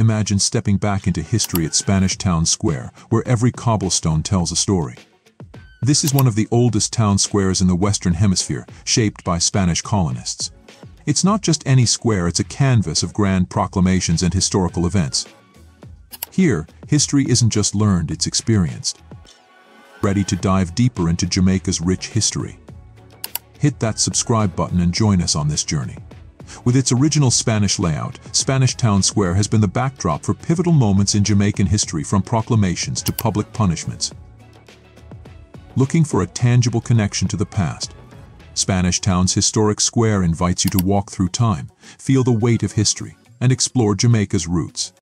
Imagine stepping back into history at Spanish Town Square, where every cobblestone tells a story. This is one of the oldest town squares in the Western Hemisphere, shaped by Spanish colonists. It's not just any square, it's a canvas of grand proclamations and historical events. Here, history isn't just learned, it's experienced. Ready to dive deeper into Jamaica's rich history? Hit that subscribe button and join us on this journey. With its original Spanish layout, Spanish Town Square has been the backdrop for pivotal moments in Jamaican history, from proclamations to public punishments. Looking for a tangible connection to the past? Spanish Town's historic square invites you to walk through time, feel the weight of history, and explore Jamaica's roots.